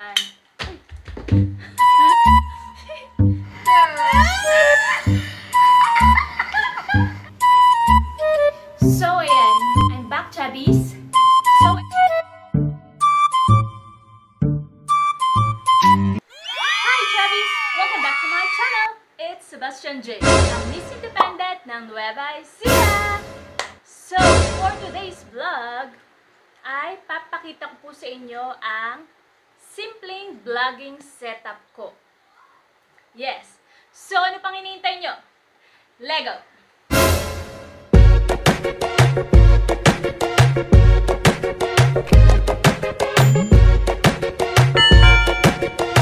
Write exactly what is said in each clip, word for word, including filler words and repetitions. So ayan, I'm back, Chubbies. So hi Chubbies! Welcome back to my channel. It's Sebastian J, ang Miss Independent ng Nueva Ecija. So for today's vlog, ay papakita ko po sa inyo ang simpleng vlogging setup ko. Yes. So, ano pang hinihintay nyo? Lego!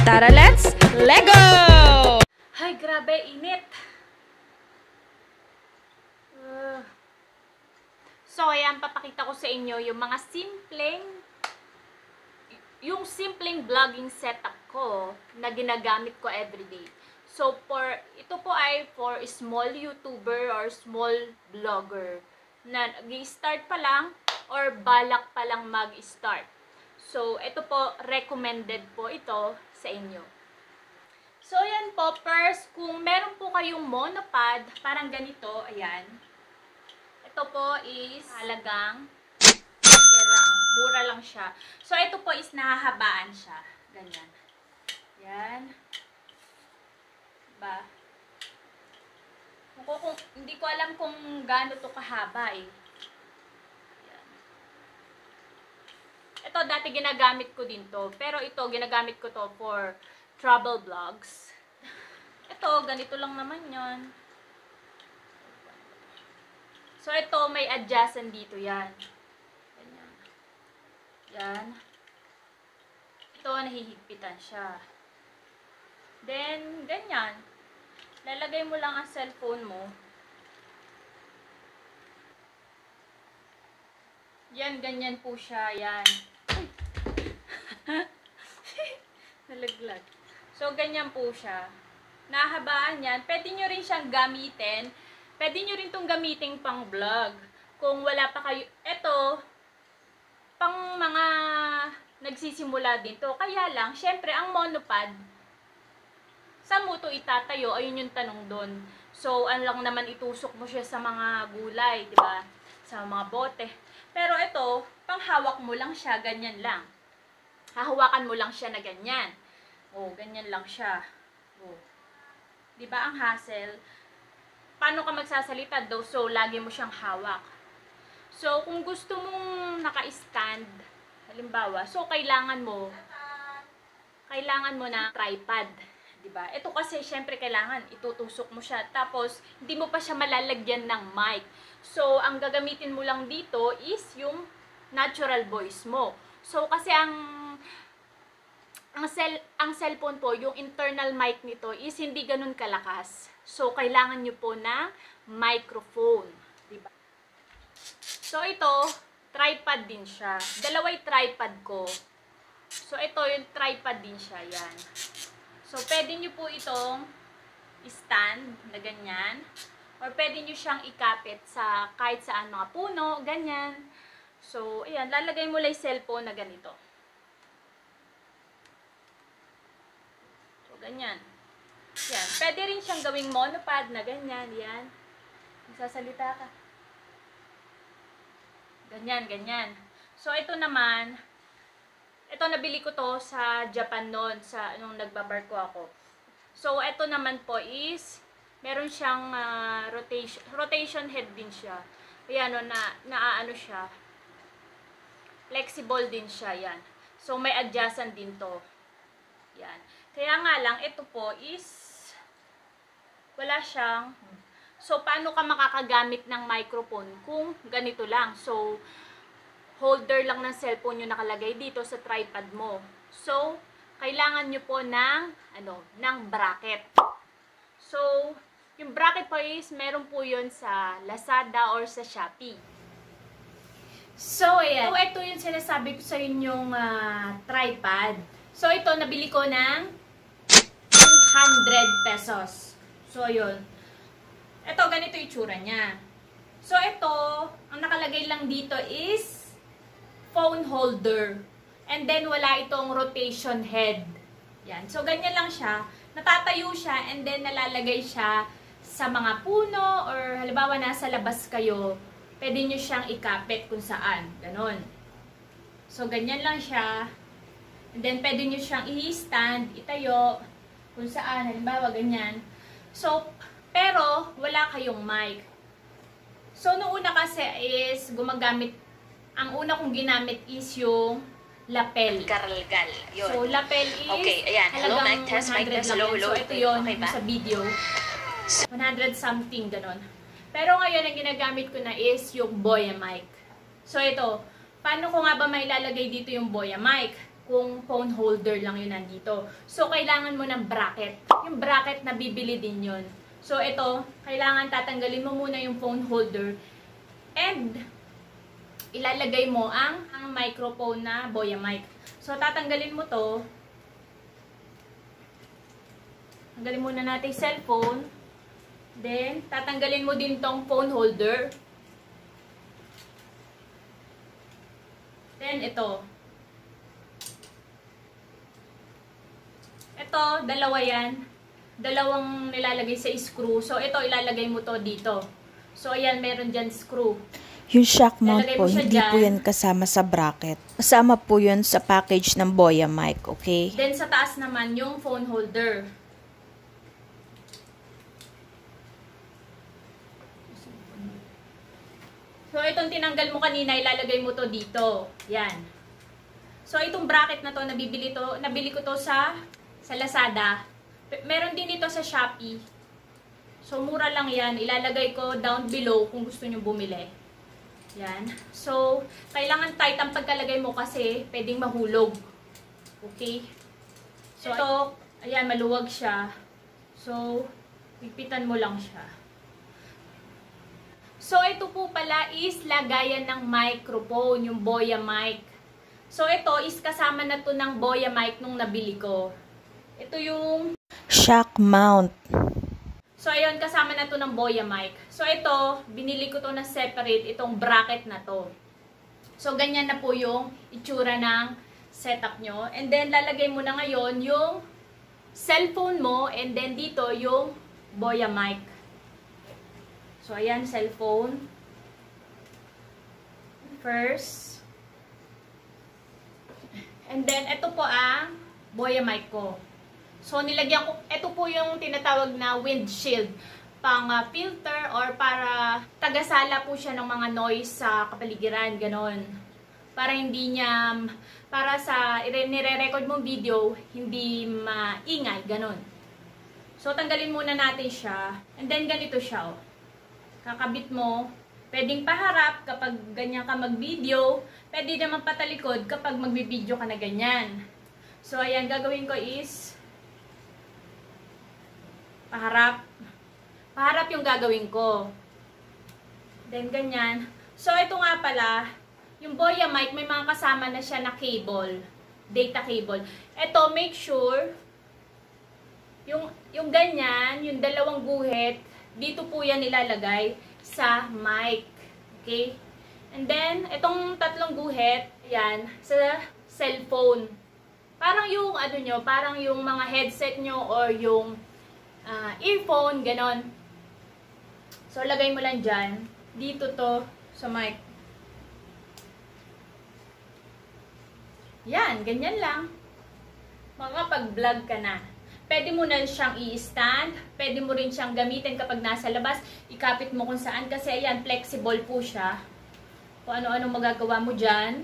Tara, let's Lego! Ay, grabe, init! Uh. So, ayan, papakita ko sa inyo yung mga simpleng yung simpleng vlogging setup ko na ginagamit ko everyday. So, for, ito po ay for small YouTuber or small vlogger na nag-start pa lang or balak pa lang mag-start. So, ito po, recommended po ito sa inyo. So, yan po. First, kung meron po kayong monopod, parang ganito, ayan. Ito po is halagang mura lang siya. So, ito po is nahahabaan siya. Ganyan. Yan. Diba? Kung, kung, hindi ko alam kung gaano to kahaba eh. Yan. Ito, dati ginagamit ko din to. Pero ito, ginagamit ko to for travel vlogs. Ito, ganito lang naman yon. So, ito, may adjacent dito yan. Yan. Ito, nahihigpitan siya. Then, ganyan. Lalagay mo lang ang cellphone mo. Yan, ganyan po siya. Yan. Nalaglag. So, ganyan po siya. Nahabaan yan. Pwede nyo rin siyang gamitin. Pwede nyo rin itong gamitin pang vlog. Kung wala pa kayo, eto, pang mga nagsisimula dito. Kaya lang, syempre, ang monopod, saan mo ito itatayo? Ayun yung tanong doon. So, ang lang naman itusok mo siya sa mga gulay, di ba? Sa mga bote. Pero ito, panghawak mo lang siya, ganyan lang. Hahawakan mo lang siya na ganyan. O, ganyan lang siya. O. Di ba ang hassle? Paano ka magsasalita daw? So, lagi mo siyang hawak. So, kung gusto mong naka-stand, halimbawa, so, kailangan mo, kailangan mo na tripod, diba? Ito kasi, syempre, kailangan, itutusok mo siya, tapos, hindi mo pa siya malalagyan ng mic. So, ang gagamitin mo lang dito is yung natural voice mo. So, kasi ang, ang, cell, ang cellphone po, yung internal mic nito is hindi ganun kalakas. So, kailangan nyo po ng microphone, diba? So, ito, tripod din siya. Dalaway tripod ko. So, ito, yung tripod din siya. Yan. So, pwede nyo po itong stand na ganyan. Or pwede nyo siyang ikapit sa kahit saan mga puno. Ganyan. So, ayan. Lalagay mo lang yung cellphone na ganito. So, ganyan. Yan. Pwede rin siyang gawing monopod na ganyan. Yan. Magsasalita ka. Ganyan, ganyan. So, ito naman, ito nabili ko to sa Japan noon, sa, nung nagbabarko ako. So, ito naman po is, meron siyang uh, rotation, rotation head din siya. Ayan, no, na, naaano siya. Flexible din siya, yan. So, may adjacent din to. Yan. Kaya nga lang, ito po is, wala siyang, so, paano ka makakagamit ng microphone kung ganito lang? So, holder lang ng cellphone yung nakalagay dito sa tripod mo. So, kailangan nyo po ng, ano, ng bracket. So, yung bracket po is, meron po yun sa Lazada or sa Shopee. So, ayan. So, ito yung sinasabi ko sa inyong uh, tripod. So, ito, nabili ko ng two hundred pesos. So, yun. Ito, ganito yung tsura niya. So, ito, ang nakalagay lang dito is phone holder. And then, wala itong rotation head. Yan. So, ganyan lang siya. Natatayo siya and then nalalagay siya sa mga puno or halimbawa nasa labas kayo, pwede nyo siyang ikapit kung saan. Ganon. So, ganyan lang siya. And then, pwede nyo siyang i-stand, itayo, kung saan. Halimbawa, ganyan. So, pero, wala kayong mic. So, noong una kasi is gumagamit, ang una kong ginamit is yung lapel. Karalgal. Yun. So, lapel is okay, ayan. Hello, mic test, mic test. Hello, hello. So, ito yun okay sa video. one hundred something, ganun. Pero ngayon, ang ginagamit ko na is yung Boya Mic. So, ito. Paano ko nga ba may lalagay dito yung Boya Mic? Kung phone holder lang yun nandito. So, kailangan mo ng bracket. Yung bracket na bibili din yun. So, ito. Kailangan tatanggalin mo muna yung phone holder. And ilalagay mo ang, ang microphone na Boya Mic. So, tatanggalin mo to. Tanggalin muna natin yung cellphone. Then, tatanggalin mo din tong phone holder. Then, ito. Ito, dalawa yan. Dalawang nilalagay sa screw. So, ito, ilalagay mo to dito. So, ayan, meron dyan screw. Yung shock mount po, hindi dyan. Po yan kasama sa bracket. Kasama po yun sa package ng Boya Mic, okay? Then, sa taas naman, yung phone holder. So, itong tinanggal mo kanina, ilalagay mo to dito. Yan. So, itong bracket na to, nabibili to, nabili ko to sa, sa Lazada. Meron din dito sa Shopee. So, mura lang yan. Ilalagay ko down below kung gusto nyo bumili. Yan. So, kailangan tight ang pagkalagay mo kasi pwedeng mahulog. Okay? So, ito, ayan, maluwag siya. So, pipitan mo lang siya. So, ito po pala is lagayan ng microphone, yung Boya Mic. So, ito is kasama na to ng Boya Mic nung nabili ko. Ito yung shock mount. So, ayun, kasama na to ng Boya Mic. So, ito, binili ko to na separate, itong bracket na to. So, ganyan na po yung itsura ng setup nyo. And then, lalagay mo na ngayon yung cellphone mo and then dito yung Boya Mic. So, ayan, cellphone. First. And then, ito po ang Boya Mic ko. So, nilagyan ko, ito po yung tinatawag na windshield, pang uh, filter or para tagasala po siya ng mga noise sa kapaligiran, ganon. Para hindi niya, para sa nire-record mong video, hindi maingay, ganon. So, tanggalin muna natin siya. And then, ganito siya, oh. Kakabit mo, pwedeng paharap kapag ganyan ka mag-video, pwede naman patalikod kapag mag-video ka na ganyan. So, ayan, gagawin ko is Paharap. Paharap yung gagawin ko. Then, ganyan. So, ito nga pala, yung Boya Mic, may mga kasama na siya na cable. Data cable. Ito, make sure, yung, yung ganyan, yung dalawang guhit, dito po yan nilalagay sa mic. Okay? And then, itong tatlong guhit, yan, sa cellphone. Parang yung, ano nyo, parang yung mga headset nyo or yung Uh, earphone, ganon. So, lagay mo lang dyan. Dito to sa mic. Yan, ganyan lang. Makapag-vlog ka na. Pwede mo na siyang i-stand. Pwede mo rin siyang gamitin kapag nasa labas. Ikapit mo kung saan. Kasi, ayan, flexible po siya. Kung ano-ano magagawa mo dyan.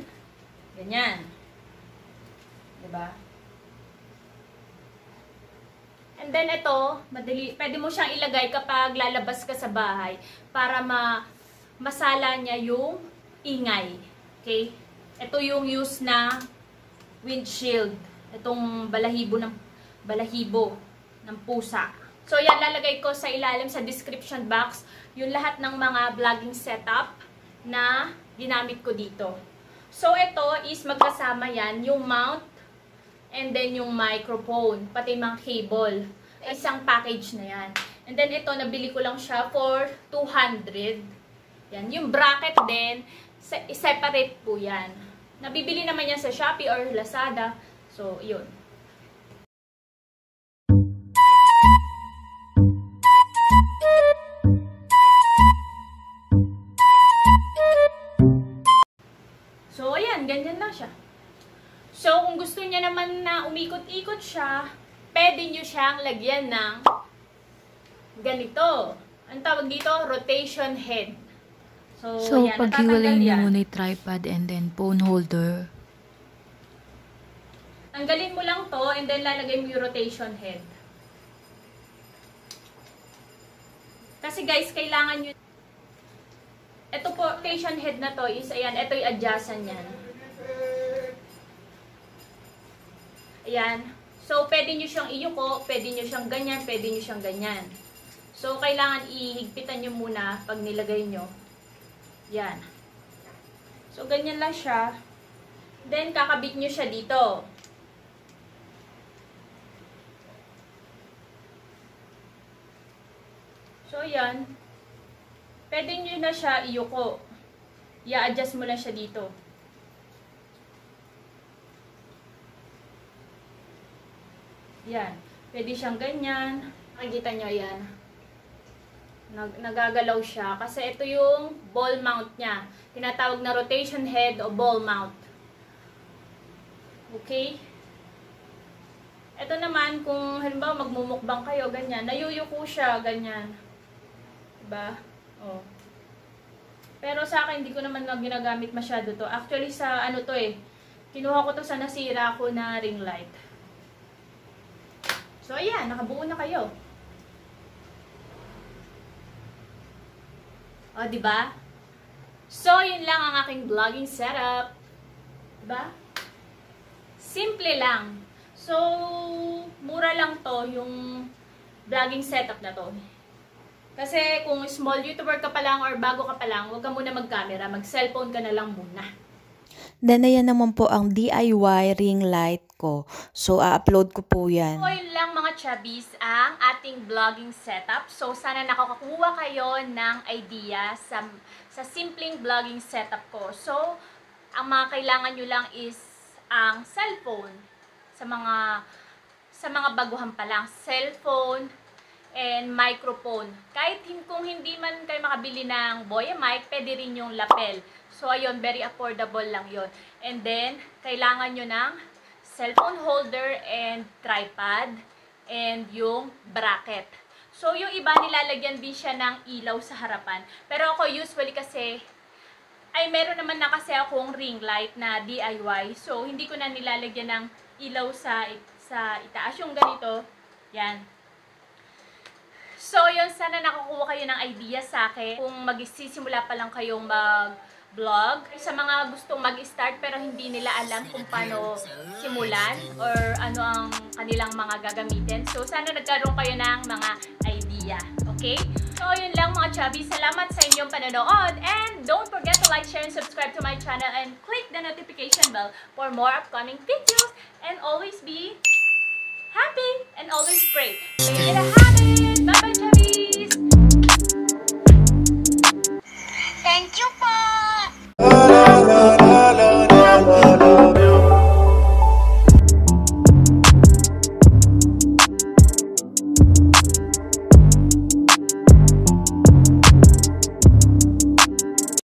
Ganyan. Diba? And then ito, madali, pwede mo siyang ilagay kapag lalabas ka sa bahay para ma, masala niya yung ingay. Okay? Ito yung use na windshield. Itong balahibo ng, balahibo ng pusa. So yan, lalagay ko sa ilalim sa description box yung lahat ng mga vlogging setup na ginamit ko dito. So ito is magkasama yan, yung mount. And then, yung microphone, pati mga cable. Isang package na yan. And then, ito, nabili ko lang siya for two hundred. Yan. Yung bracket din, separate po yan. Nabibili naman yan sa Shopee or Lazada. So, yun. So, ayan. Ganyan lang siya. So, kung gusto niya naman na umikot-ikot siya, pwede niyo siyang lagyan ng ganito. Ang tawag dito, rotation head. So, so ayan, paghiwalay niyo muna yung tripod and then phone holder. Tanggalin mo lang to and then lalagay mo yung rotation head. Kasi guys, kailangan nyo. Ito po, rotation head na to is, ayan, ito yung adjustan yan. Ayan. So, pwede nyo siyang iyuko, pwede nyo siyang ganyan, pwede nyo siyang ganyan. So, kailangan ihigpitan nyo muna pag nilagay nyo. Ayan. So, ganyan lang siya. Then, kakabit nyo siya dito. So, ayan. Pwede nyo na siya iyuko. I-adjust mo na siya dito. Yan. Pwede siyang ganyan. Makikita nyo, yan. Nag nagagalaw siya. Kasi ito yung ball mount niya. Tinatawag na rotation head o ball mount. Okay? Ito naman, kung halimbawa magmumukbang kayo, ganyan. Nayuyuko siya, ganyan. Diba? O. Pero sa akin, hindi ko naman ginagamit masyado to. Actually, sa ano to eh. Kinuha ko to sa nasira ko na ring light. So, ayan. Nakabuo na kayo. O, diba? So, yun lang ang aking vlogging setup. Diba? Simple lang. So, mura lang to yung vlogging setup na to. Kasi kung small YouTuber ka pa lang or bago ka pa lang, huwag ka muna mag-camera. Mag-cellphone ka na lang muna. Then, ayan naman po ang D I Y ring light ko. So, a-upload ko po yan. So, yun lang mga chubbies ang ating vlogging setup. So, sana nakakakuha kayo ng idea sa, sa simpleng vlogging setup ko. So, ang mga kailangan nyo lang is ang cellphone. Sa mga, sa mga baguhan pa lang. Cellphone and microphone. Kahit kung hindi man kayo makabili ng Boya Mic, pwede rin yung lapel. So, ayun, very affordable lang yon. And then, kailangan nyo ng cellphone holder and tripod and yung bracket. So, yung iba nilalagyan din siya ng ilaw sa harapan. Pero ako usually kasi, ay meron naman na kasi akong ring light na D I Y. So, hindi ko na nilalagyan ng ilaw sa, sa itaas. Yung ganito, yan. So, yun, sana nakakuha kayo ng idea sa akin kung magsisimula pa lang kayong mag- vlog. Sa mga gustong mag-start pero hindi nila alam kung paano simulan or ano ang kanilang mga gagamitin. So, sana nagkaroon kayo ng mga idea. Okay? So, yun lang mga chubbies. Salamat sa inyong panonood and don't forget to like, share, and subscribe to my channel and click the notification bell for more upcoming videos and always be happy and always pray. Make it a habit! Bye-bye!